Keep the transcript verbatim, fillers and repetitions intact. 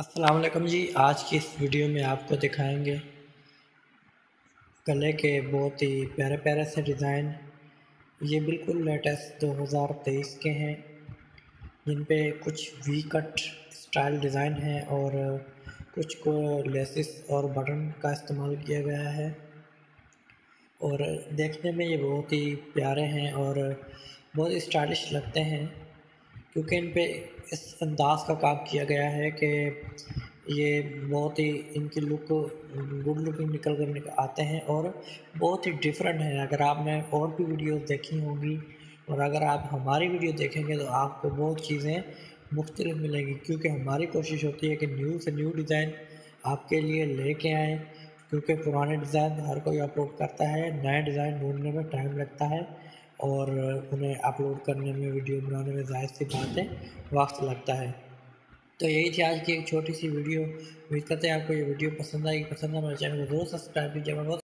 अस्सलाम वालेकुम जी। आज की इस वीडियो में आपको दिखाएंगे गले के बहुत ही प्यारे प्यारे से डिज़ाइन। ये बिल्कुल लेटेस्ट दो हज़ार तेईस के हैं, जिन पे कुछ वी कट स्टाइल डिज़ाइन है और कुछ को लेसिस और बटन का इस्तेमाल किया गया है और देखने में ये बहुत ही प्यारे हैं और बहुत स्टाइलिश लगते हैं, क्योंकि इन पे इस अंदाज़ का काम किया गया है कि ये बहुत ही इनकी लुक गुड लुकिंग निकल कर निकल आते हैं और बहुत ही डिफरेंट है। अगर आपने और भी वीडियोस देखी होंगी और अगर आप हमारी वीडियो देखेंगे तो आपको बहुत चीज़ें मुख्तलिफ मिलेंगी, क्योंकि हमारी कोशिश होती है कि न्यू से न्यू डिज़ाइन आपके लिए लेके आएँ, क्योंकि पुराने डिज़ाइन हर कोई अपलोड करता है, नए डिज़ाइन ढूँढने में टाइम लगता है और उन्हें अपलोड करने में, वीडियो बनाने में जाहिर सी बात है वक्त लगता है। तो यही थी आज की एक छोटी सी वीडियो। उम्मीद करते हैं आपको ये वीडियो पसंद आएगी। पसंद है मेरे चैनल को ज़रूर सब्सक्राइब कीजिए।